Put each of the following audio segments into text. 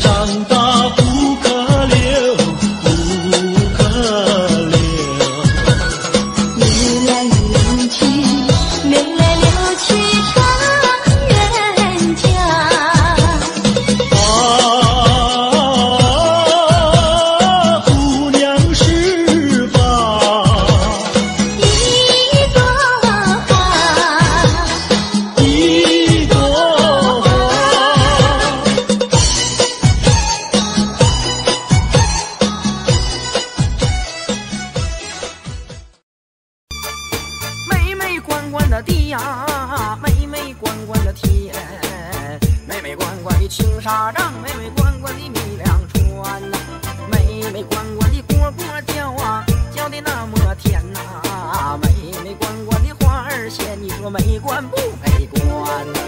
长大不可留，不可留。流来流去，流来流去上人家。啊，姑娘是吧？一朵花，一朵花。 青纱帐，妹妹关关的米粮穿呐，妹妹关关的蝈蝈叫啊，叫的那么甜呐、啊，妹妹关关的花儿鲜，你说美观不美观呐？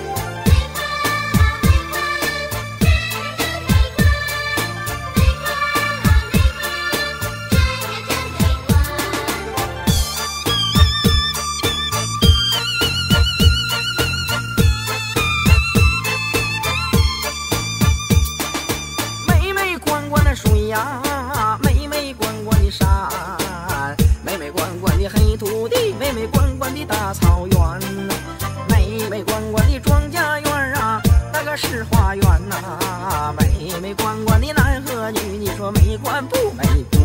是花园呐、啊，美美观观的男和女，你说美观不美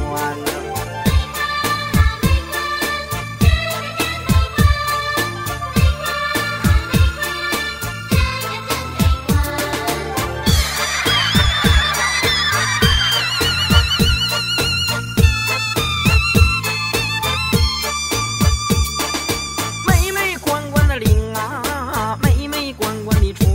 观呢？美美观观的领啊，美美观观的穿。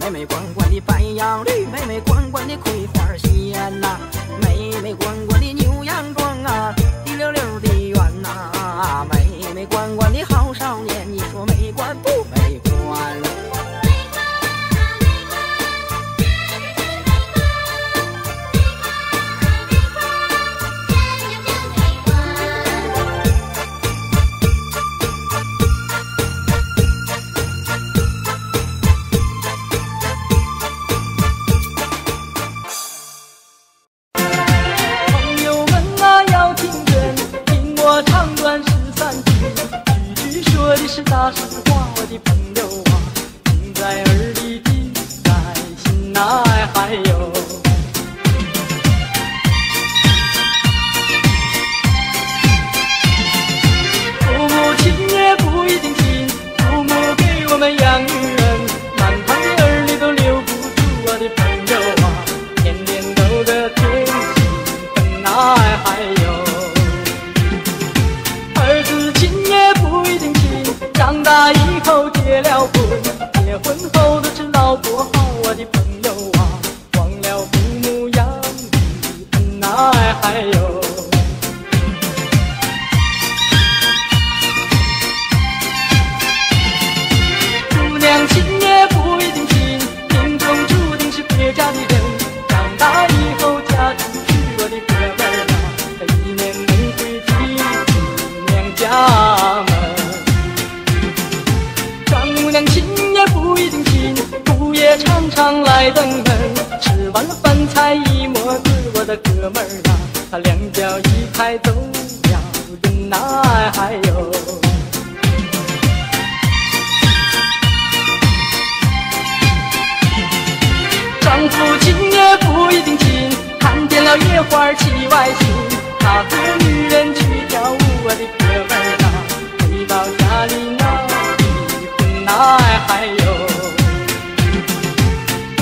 妹妹关关的白杨绿，妹妹关关的葵花鲜呐，妹妹关关的牛羊装啊，滴溜溜的圆呐，妹妹关关的好少年，你说美观不美观呢？ 大实话，我的朋友啊，听在耳里记在心内，还有父母亲也不一定亲，父母给我们养育恩，满堂的儿女都留不住，我的朋友啊，天天都得天心疼爱，还有。 长大以后结了婚，结婚后的是老婆好，我的朋友啊，忘了父母养育恩爱，还有姑娘亲也不一定亲，命中注定是别家的人。长大以后嫁出去，我的哥们儿啊，一年能回几次娘家。 常常来登门，吃完了饭菜一摸肚，我的哥们儿啊，他两脚一拍走了人呐，还有丈夫亲也不一定亲，看见了野花起外心，他和女人去跳舞，我的哥们儿啊，回到家里闹离婚呐，还有。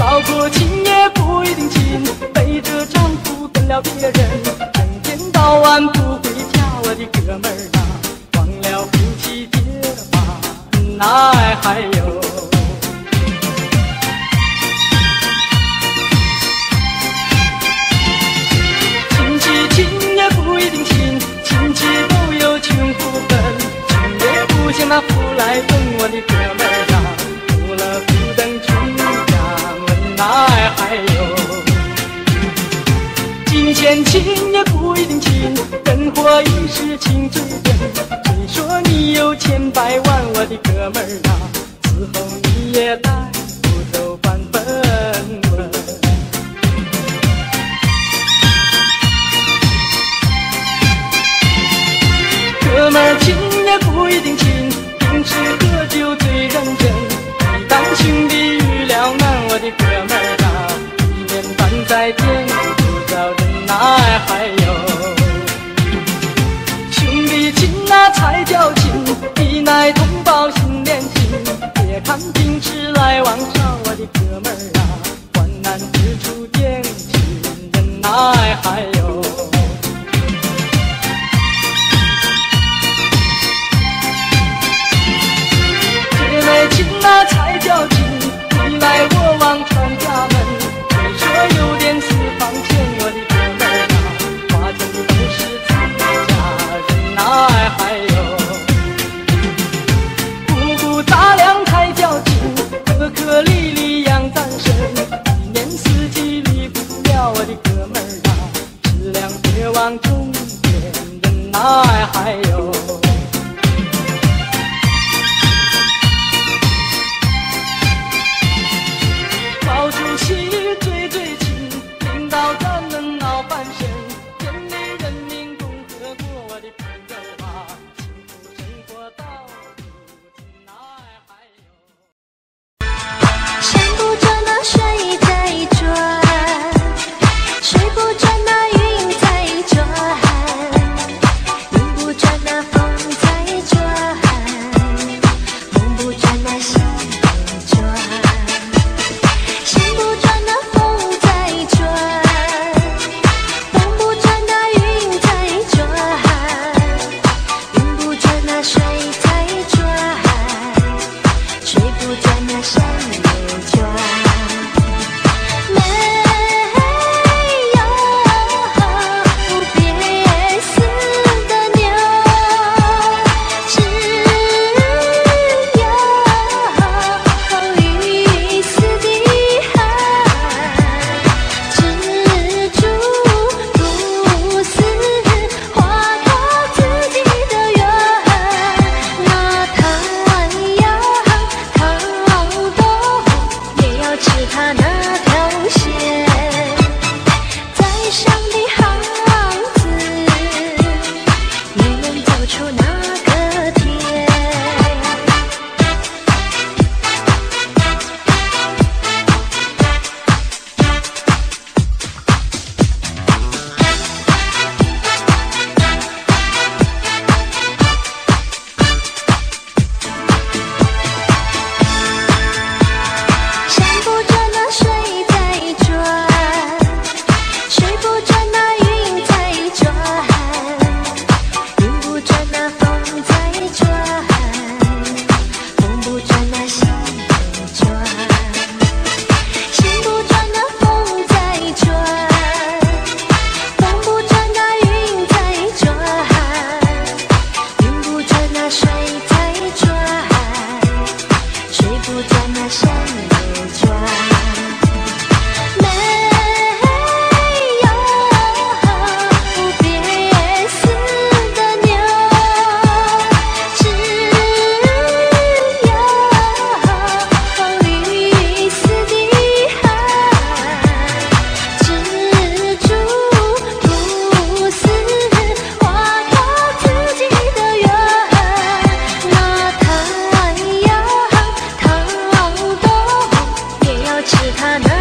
老婆亲也不一定亲，背着丈夫跟了别人，整天到晚不回家，我的哥们儿啊，忘了夫妻结把恩爱，还有亲戚亲也不一定亲，亲戚都有穷富分，穷也不像那富来分，我的哥们儿啊，除了富等穷。 爱还有，金钱亲也不一定亲，人活一世情最真。你说你有千百万，我的哥们儿啊，此后你也带不走半分文。他呢？